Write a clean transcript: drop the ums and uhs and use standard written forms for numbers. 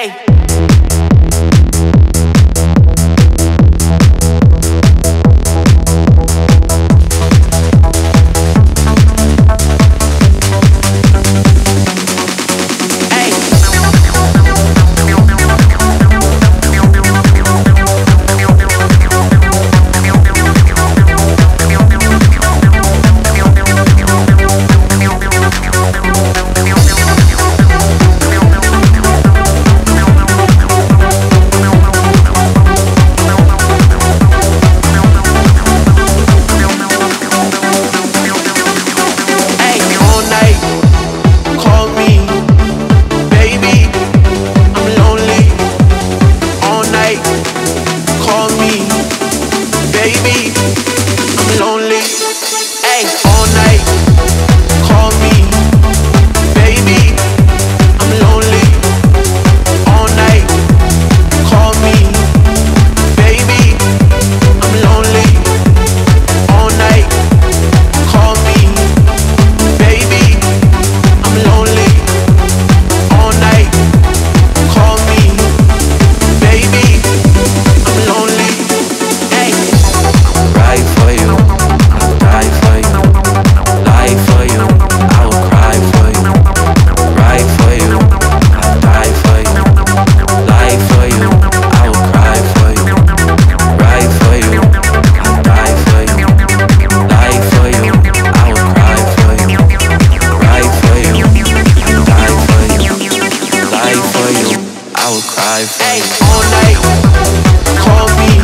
Hey. All night, call me.